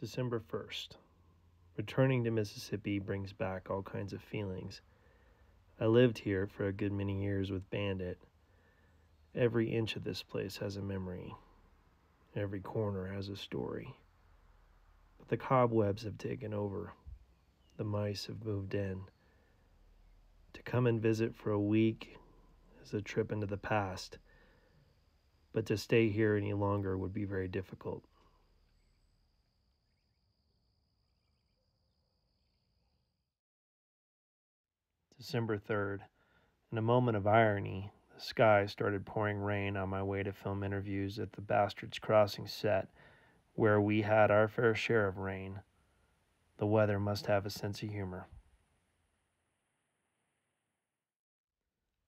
December 1st. Returning to Mississippi brings back all kinds of feelings. I lived here for a good many years with Bandit. Every inch of this place has a memory. Every corner has a story. But the cobwebs have taken over. The mice have moved in. To come and visit for a week is a trip into the past, but to stay here any longer would be very difficult. December 3rd. In a moment of irony, the sky started pouring rain on my way to film interviews at the Bastards Crossing set, where we had our fair share of rain. The weather must have a sense of humor.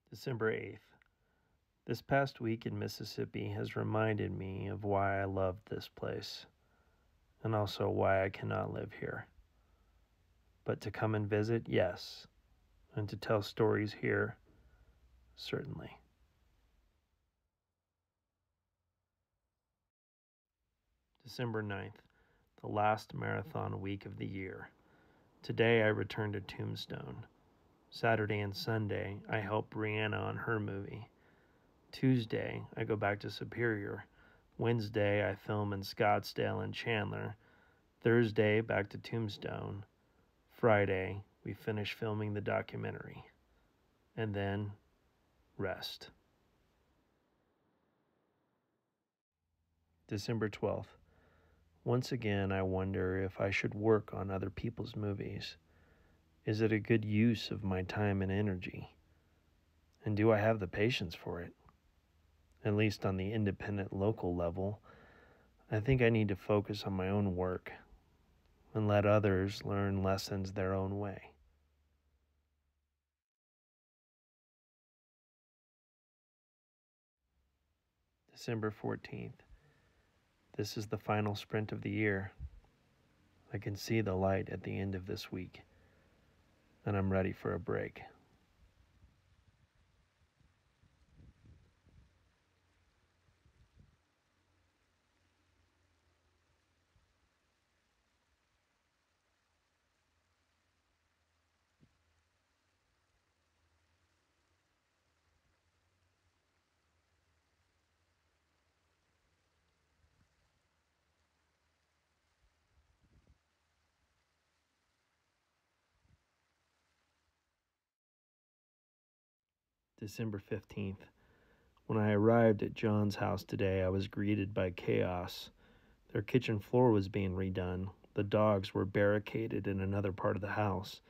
December 8th. This past week in Mississippi has reminded me of why I love this place, and also why I cannot live here. But to come and visit, yes, and to tell stories here, certainly. December 9th, the last marathon week of the year. Today I returned to Tombstone. Saturday and Sunday, I help Brianna on her movie. Tuesday, I go back to Superior. Wednesday, I film in Scottsdale and Chandler. Thursday, back to Tombstone. Friday, we finish filming the documentary. And then, rest. December 12th. Once again, I wonder if I should work on other people's movies. Is it a good use of my time and energy? And do I have the patience for it? At least on the independent local level, I think I need to focus on my own work and let others learn lessons their own way. December 14th. This is the final sprint of the year. I can see the light at the end of this week, and I'm ready for a break. December 15th. When I arrived at John's house today, I was greeted by chaos. Their kitchen floor was being redone, the dogs were barricaded in another part of the house,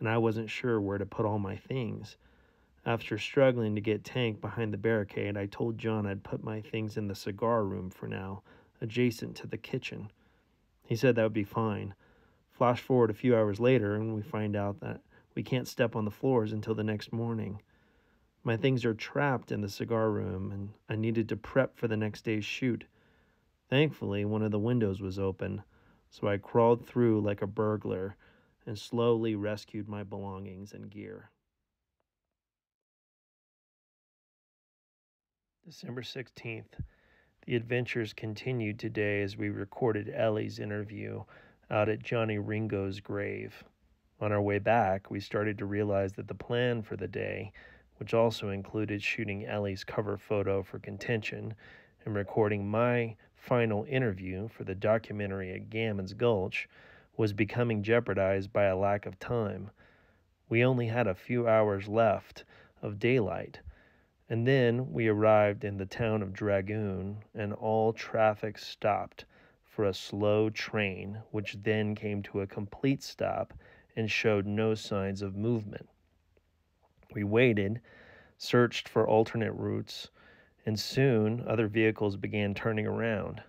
and I wasn't sure where to put all my things. After struggling to get Tank behind the barricade, I told John I'd put my things in the cigar room for now, adjacent to the kitchen. He said that would be fine. Flash forward a few hours later, and we find out that we can't step on the floors until the next morning. My things are trapped in the cigar room, and I needed to prep for the next day's shoot. Thankfully, one of the windows was open, so I crawled through like a burglar and slowly rescued my belongings and gear. December 16th. The adventures continued today as we recorded Ellie's interview out at Johnny Ringo's grave. On our way back, we started to realize that the plan for the day, which also included shooting Ellie's cover photo for Contention and recording my final interview for the documentary at Gammon's Gulch, was becoming jeopardized by a lack of time. We only had a few hours left of daylight, and then we arrived in the town of Dragoon, and all traffic stopped for a slow train, which then came to a complete stop and showed no signs of movement. We waited, searched for alternate routes, and soon other vehicles began turning around.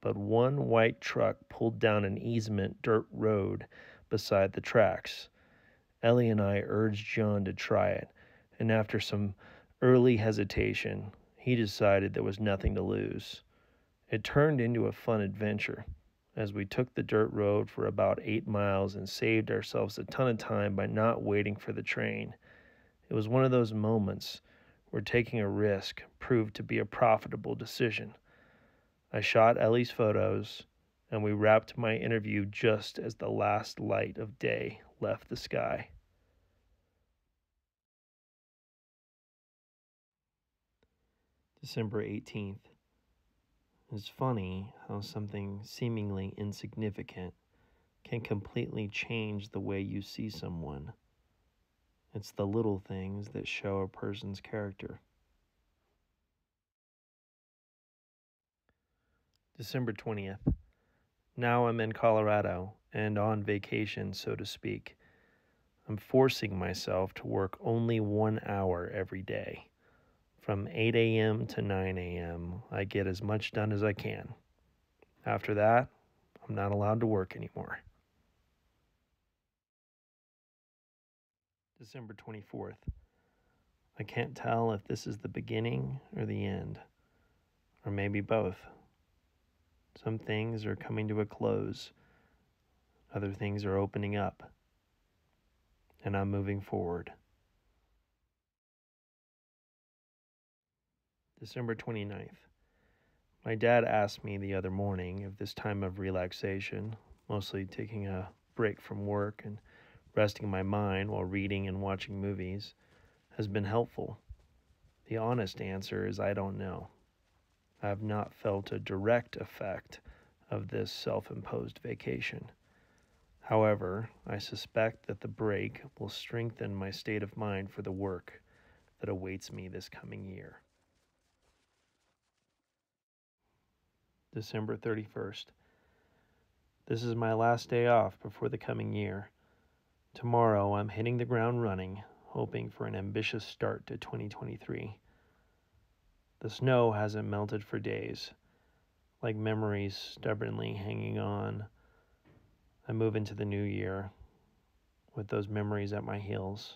But one white truck pulled down an easement dirt road beside the tracks. Ellie and I urged John to try it, and after some early hesitation, he decided there was nothing to lose. It turned into a fun adventure, as we took the dirt road for about 8 miles and saved ourselves a ton of time by not waiting for the train. It was one of those moments where taking a risk proved to be a profitable decision. I shot Ellie's photos and we wrapped my interview just as the last light of day left the sky. December 18th. It's funny how something seemingly insignificant can completely change the way you see someone. It's the little things that show a person's character. December 20th. Now I'm in Colorado and on vacation, so to speak. I'm forcing myself to work only 1 hour every day. From 8 a.m. to 9 a.m., I get as much done as I can. After that, I'm not allowed to work anymore. December 24th. I can't tell if this is the beginning or the end, or maybe both. Some things are coming to a close. Other things are opening up. And I'm moving forward. December 29th. My dad asked me the other morning if this time of relaxation, mostly taking a break from work and resting my mind while reading and watching movies, has been helpful. The honest answer is I don't know. I have not felt a direct effect of this self-imposed vacation. However, I suspect that the break will strengthen my state of mind for the work that awaits me this coming year. December 31st. This is my last day off before the coming year. Tomorrow, I'm hitting the ground running, hoping for an ambitious start to 2023. The snow hasn't melted for days, like memories stubbornly hanging on. I move into the new year with those memories at my heels.